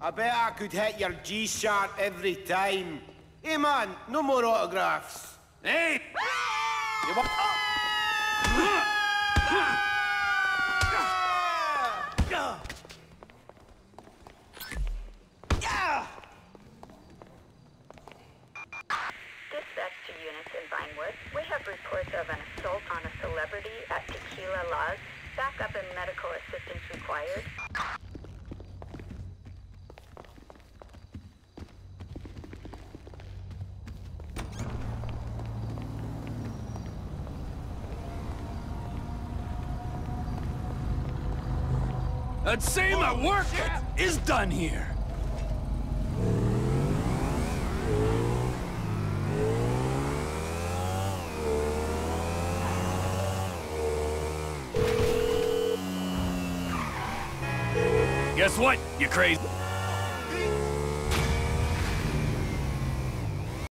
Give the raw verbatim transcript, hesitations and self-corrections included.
I bet I could hit your G-sharp every time. Hey man, no more autographs. Hey! You want... Dispatch to units in Vinewood. We have reports of an assault on a celebrity at Tequila Laws. Backup and medical assistance required. I'd say my work is done here. Guess what, you crazy?